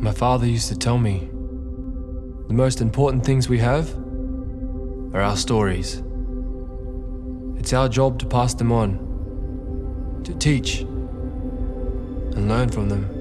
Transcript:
My father used to tell me, the most important things we have are our stories. It's our job to pass them on, to teach and learn from them.